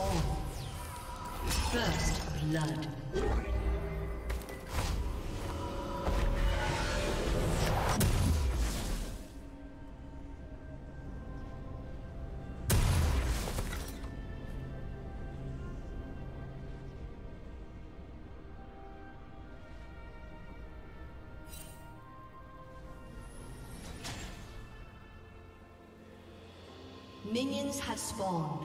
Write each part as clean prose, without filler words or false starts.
fall. First blood. Minions have spawned.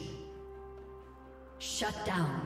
Shut down.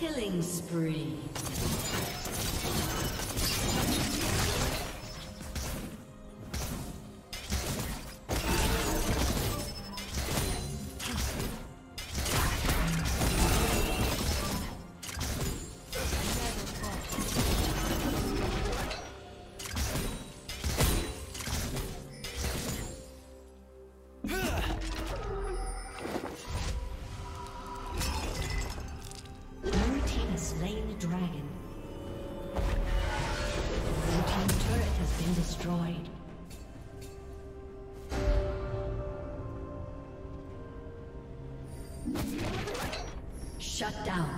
Killing spree. Shut down.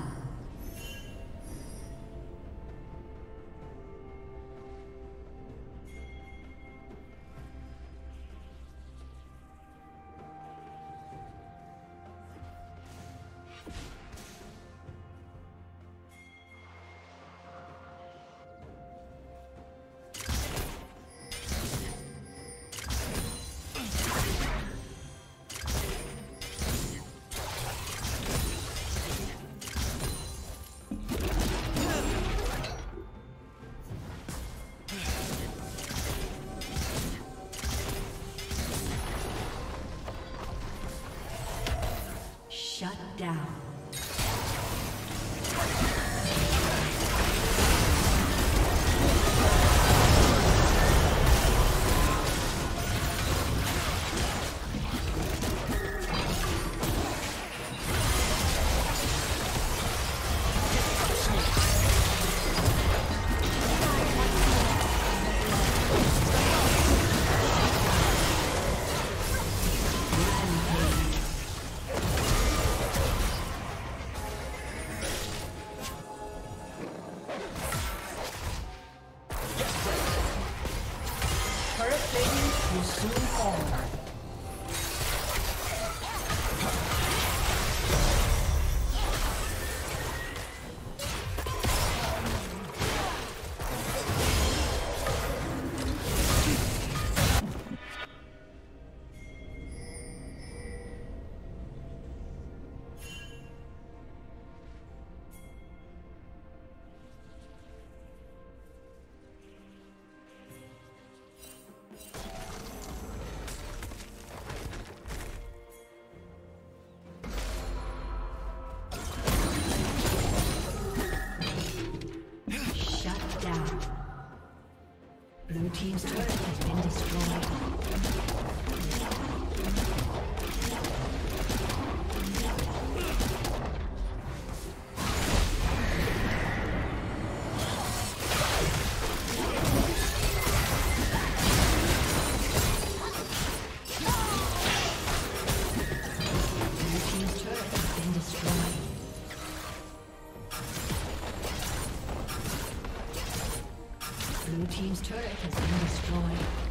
Shut down. Blue team's turret has been destroyed. Blue team's turret has been destroyed. Blue team's turret has been destroyed.